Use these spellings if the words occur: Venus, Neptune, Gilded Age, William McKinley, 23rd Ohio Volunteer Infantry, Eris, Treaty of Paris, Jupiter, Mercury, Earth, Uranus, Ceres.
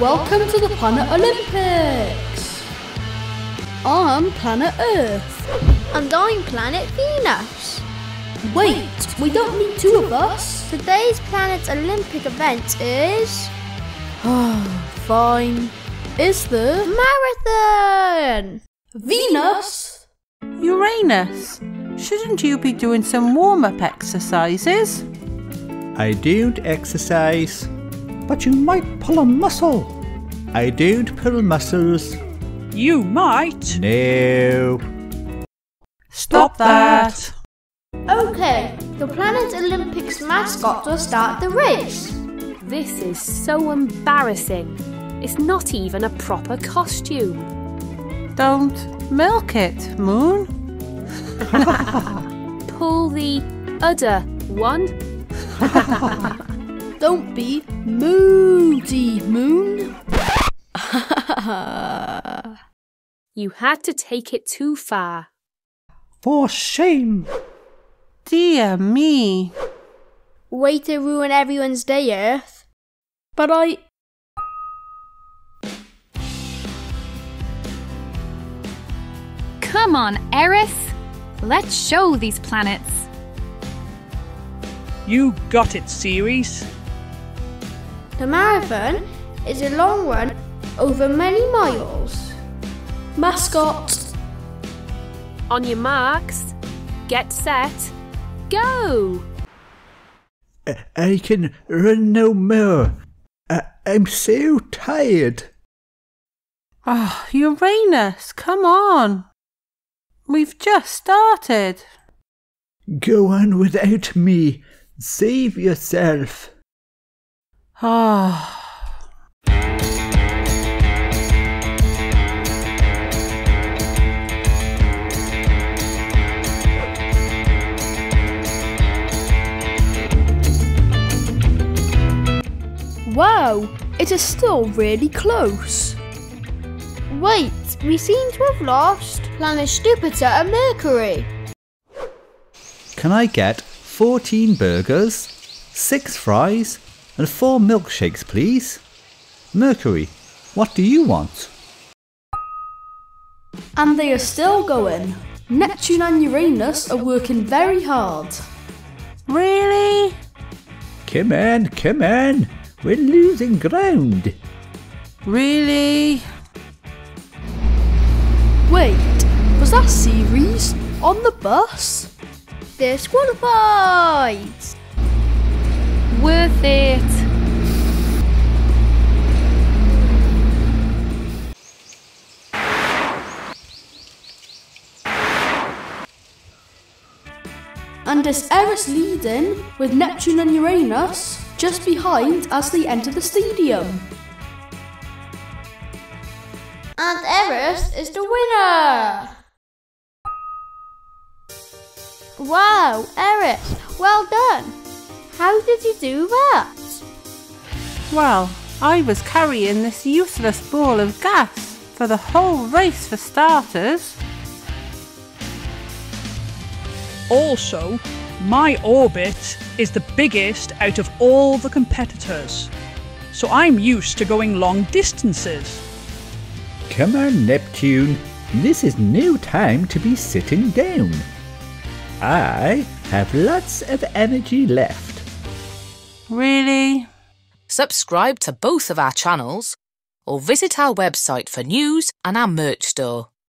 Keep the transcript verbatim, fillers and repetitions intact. Welcome to the Planet Olympics! I'm Planet Earth. And I'm Planet Venus. Wait, we don't need two of us. Today's Planet Olympic event is... Fine. It's the... Marathon! Venus? Uranus, shouldn't you be doing some warm-up exercises? I don't exercise, but you might pull a muscle. I don't pull muscles. You might. No. Stop that. Okay, the Planet Olympics mascot will start the race. This is so embarrassing. It's not even a proper costume. Don't milk it, Moon. Pull the udder, one. Don't be moody, Moon. You had to take it too far. For shame. Dear me. Way to ruin everyone's day, Earth. But I... Come on, Eris. Let's show these planets. You got it, Ceres. The marathon is a long run over many miles. Mascot. On your marks, get set, go! I can run no more. I I'm so tired. Ah, oh, Uranus, come on. We've just started. Go on without me. Save yourself. Ah. Wow, it is still really close. Wait, we seem to have lost planets Jupiter and Mercury. Can I get fourteen burgers, six fries and four milkshakes, please? Mercury, what do you want? And they are still going. Neptune and Uranus are working very hard. Really? Come on, come on. We're losing ground. Really? Wait, was that Ceres on the bus? Disqualified! Worth it. And is Eris leading with Neptune and Uranus just behind as they enter the stadium. And Eris is the winner! Wow, Eris, well done! How did you do that? Well, I was carrying this useless ball of gas for the whole race for starters. Also, my orbit is the biggest out of all the competitors, so I'm used to going long distances. Come on, Neptune, this is no time to be sitting down. I have lots of energy left. Really? Subscribe to both of our channels or visit our website for news and our merch store.